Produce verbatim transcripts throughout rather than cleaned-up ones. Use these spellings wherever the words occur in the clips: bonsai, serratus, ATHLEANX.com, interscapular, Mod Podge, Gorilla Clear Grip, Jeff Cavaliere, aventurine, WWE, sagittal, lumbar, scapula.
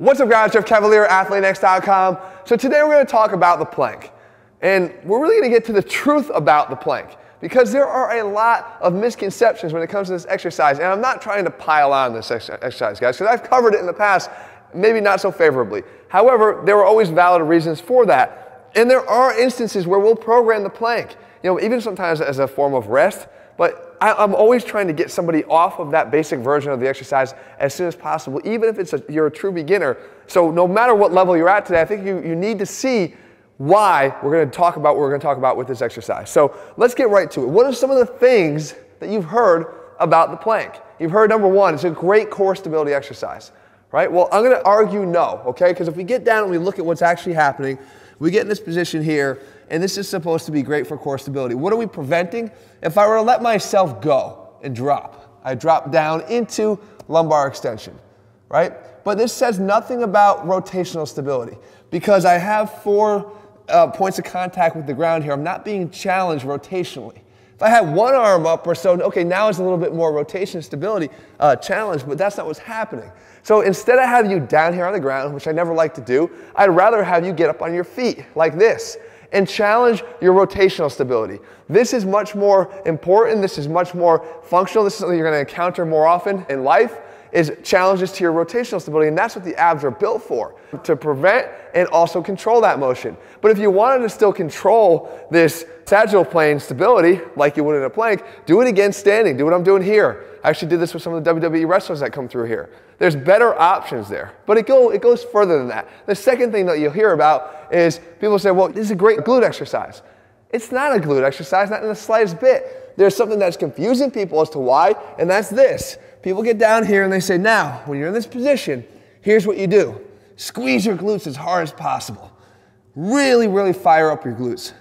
What's up guys, Jeff Cavaliere, athlean x dot com. So today we're going to talk about the plank. And we're really going to get to the truth about the plank, because there are a lot of misconceptions when it comes to this exercise. And I'm not trying to pile on this ex exercise, guys, because I've covered it in the past, maybe not so favorably. However, there are always valid reasons for that. And there are instances where we'll program the plank, you know, even sometimes as a form of rest. But I, I'm always trying to get somebody off of that basic version of the exercise as soon as possible, even if it's a, you're a true beginner. So no matter what level you're at today, I think you, you need to see why we're going to talk about what we're going to talk about with this exercise. So let's get right to it. What are some of the things that you've heard about the plank? You've heard, number one, it's a great core stability exercise, right? Well, I'm going to argue no, okay? Because if we get down and we look at what's actually happening, we get in this position here, and this is supposed to be great for core stability. What are we preventing? If I were to let myself go and drop, I drop down into lumbar extension, right? But this says nothing about rotational stability, because I have four uh, points of contact with the ground here. I'm not being challenged rotationally. If I had one arm up or so, okay, now it's a little bit more rotation stability uh, challenge, but that's not what's happening. So instead I have you down here on the ground, which I never like to do, I'd rather have you get up on your feet like this and challenge your rotational stability. This is much more important. This is much more functional. This is something you're going to encounter more often in life, is challenges to your rotational stability, and that's what the abs are built for, to prevent and also control that motion. But if you wanted to still control this sagittal plane stability like you would in a plank, do it again standing. Do what I'm doing here. I actually did this with some of the W W E wrestlers that come through here. There's better options there, but it, go, it goes further than that. The second thing that you'll hear about is people say, well, this is a great glute exercise. It's not a glute exercise, not in the slightest bit. There's something that's confusing people as to why, and that's this. People get down here and they say, now, when you're in this position, here's what you do. Squeeze your glutes as hard as possible. Really, really fire up your glutes.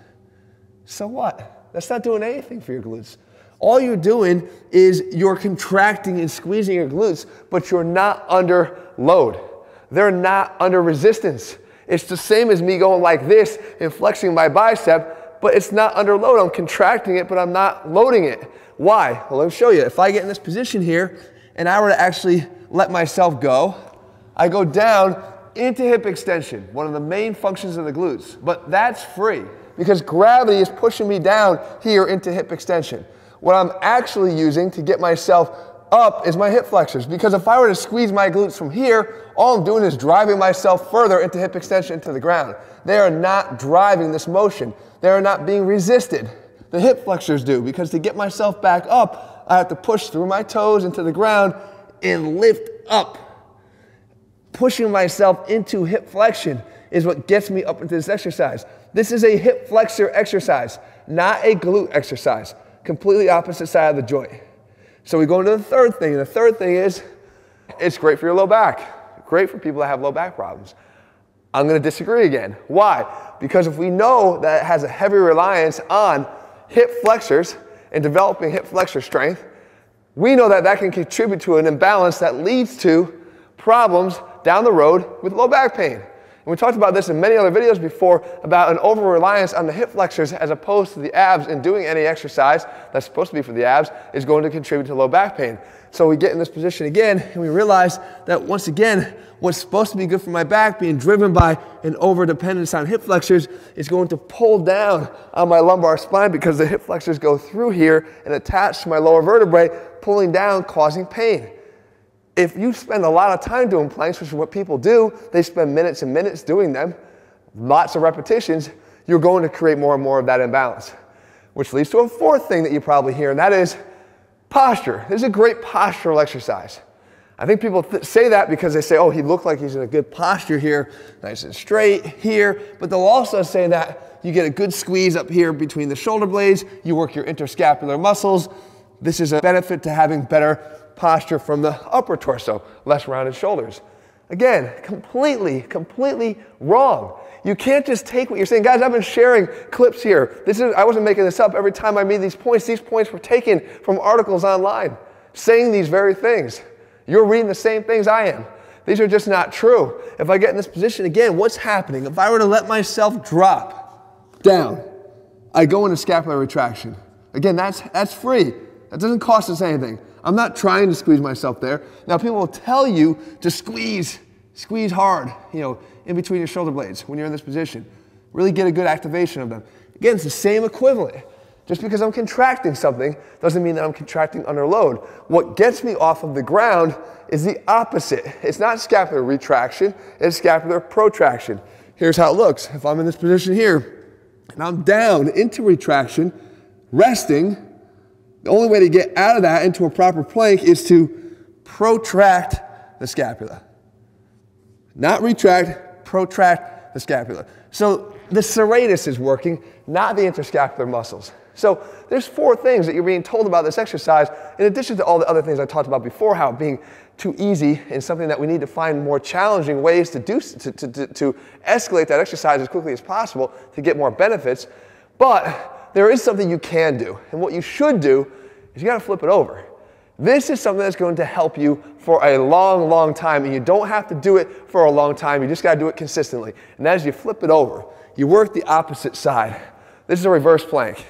So what? That's not doing anything for your glutes. All you're doing is you're contracting and squeezing your glutes, but you're not under load. They're not under resistance. It's the same as me going like this and flexing my bicep, but it's not under load. I'm contracting it, but I'm not loading it. Why? Well, let me show you. If I get in this position here and I were to actually let myself go, I go down into hip extension, one of the main functions of the glutes. But that's free, because gravity is pushing me down here into hip extension. What I'm actually using to get myself up is my hip flexors, because if I were to squeeze my glutes from here, all I'm doing is driving myself further into hip extension into the ground. They are not driving this motion. They are not being resisted. The hip flexors do, because to get myself back up, I have to push through my toes into the ground and lift up. Pushing myself into hip flexion is what gets me up into this exercise. This is a hip flexor exercise, not a glute exercise. Completely opposite side of the joint. So we go into the third thing, and the third thing is it's great for your low back. Great for people that have low back problems. I'm going to disagree again. Why? Because if we know that it has a heavy reliance on hip flexors and developing hip flexor strength, we know that that can contribute to an imbalance that leads to problems down the road with low back pain. And we talked about this in many other videos before about an over-reliance on the hip flexors as opposed to the abs, and doing any exercise that's supposed to be for the abs is going to contribute to low back pain. So we get in this position again and we realize that once again, what's supposed to be good for my back, being driven by an overdependence on hip flexors, is going to pull down on my lumbar spine, because the hip flexors go through here and attach to my lower vertebrae, pulling down, causing pain. If you spend a lot of time doing planks, which is what people do, they spend minutes and minutes doing them, lots of repetitions, you're going to create more and more of that imbalance. Which leads to a fourth thing that you probably hear, and that is posture. This is a great postural exercise. I think people th say that because they say, oh, he looked like he's in a good posture here, nice and straight here, but they'll also say that you get a good squeeze up here between the shoulder blades, you work your interscapular muscles. This is a benefit to having better posture from the upper torso, less rounded shoulders. Again, completely, completely wrong. You can't just take what you're saying. Guys, I've been sharing clips here. This is, I wasn't making this up. Every time I made these points, these points were taken from articles online saying these very things. You're reading the same things I am. These are just not true. If I get in this position again, what's happening? If I were to let myself drop down, I go into scapular retraction. Again, that's, that's free. That doesn't cost us anything. I'm not trying to squeeze myself there. Now people will tell you to squeeze, Squeeze hard, you know, in between your shoulder blades when you're in this position. Really get a good activation of them. Again, it's the same equivalent. Just because I'm contracting something doesn't mean that I'm contracting under load. What gets me off of the ground is the opposite. It's not scapular retraction, it's scapular protraction. Here's how it looks. If I'm in this position here, and I'm down into retraction, resting, the only way to get out of that into a proper plank is to protract the scapula. Not retract, protract the scapula. So the serratus is working, not the interscapular muscles. So there's four things that you're being told about this exercise, in addition to all the other things I talked about before, how it being too easy and something that we need to find more challenging ways to do to, to, to, to escalate that exercise as quickly as possible to get more benefits. But there is something you can do, and what you should do is you gotta flip it over. This is something that's going to help you for a long, long time, and you don't have to do it for a long time, you just gotta do it consistently. And as you flip it over, you work the opposite side. This is a reverse plank.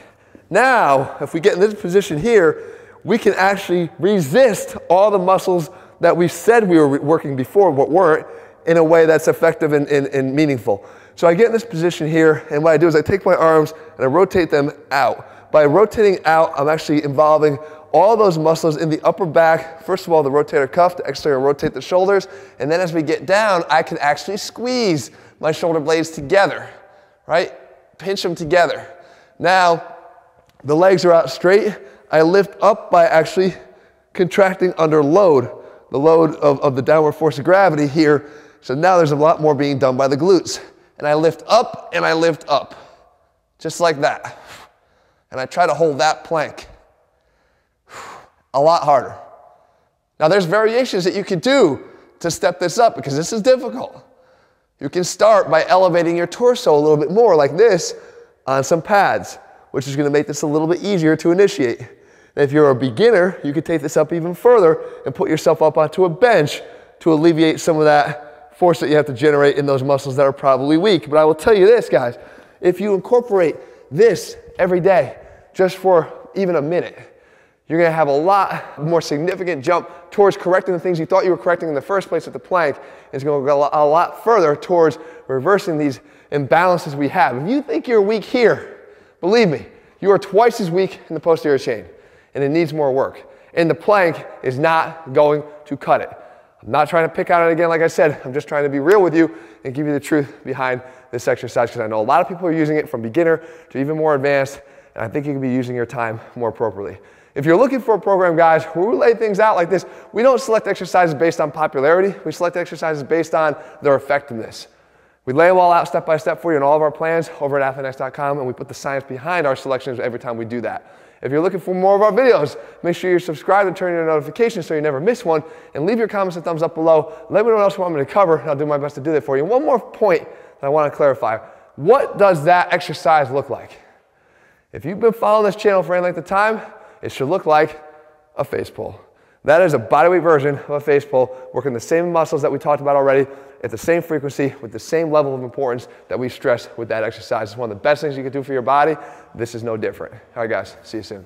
Now, if we get in this position here, we can actually resist all the muscles that we said we were working before but weren't in a way that's effective and, and, and meaningful. So I get in this position here, and what I do is I take my arms and I rotate them out. By rotating out, I'm actually involving all those muscles in the upper back. First of all, the rotator cuff to externally rotate the shoulders, and then as we get down, I can actually squeeze my shoulder blades together, right? Pinch them together. Now, the legs are out straight. I lift up by actually contracting under load, the load of, of the downward force of gravity here. So now there's a lot more being done by the glutes. And I lift up and I lift up, just like that. And I try to hold that plank a lot harder. Now there's variations that you can do to step this up because this is difficult. You can start by elevating your torso a little bit more like this on some pads, which is going to make this a little bit easier to initiate. And if you're a beginner, you could take this up even further and put yourself up onto a bench to alleviate some of that force that you have to generate in those muscles that are probably weak. But I will tell you this, guys, if you incorporate this every day, just for even a minute, you're going to have a lot more significant jump towards correcting the things you thought you were correcting in the first place with the plank. It's going to go a lot further towards reversing these imbalances we have. If you think you're weak here, believe me, you are twice as weak in the posterior chain, and it needs more work. And the plank is not going to cut it. I'm not trying to pick on it again, like I said, I'm just trying to be real with you and give you the truth behind this exercise, because I know a lot of people are using it from beginner to even more advanced, and I think you can be using your time more appropriately. If you're looking for a program, guys, where we lay things out like this, we don't select exercises based on popularity. We select exercises based on their effectiveness. We lay them all out step by step for you in all of our plans over at athleanx dot com, and we put the science behind our selections every time we do that. If you're looking for more of our videos, make sure you're subscribed and turn on your notifications so you never miss one, and leave your comments and thumbs up below. Let me know what else you want me to cover, and I'll do my best to do that for you. One more point that I want to clarify. What does that exercise look like? If you've been following this channel for any length of time, it should look like a face pull. That is a bodyweight version of a face pull, working the same muscles that we talked about already at the same frequency with the same level of importance that we stress with that exercise. It's one of the best things you can do for your body. This is no different. All right, guys, see you soon.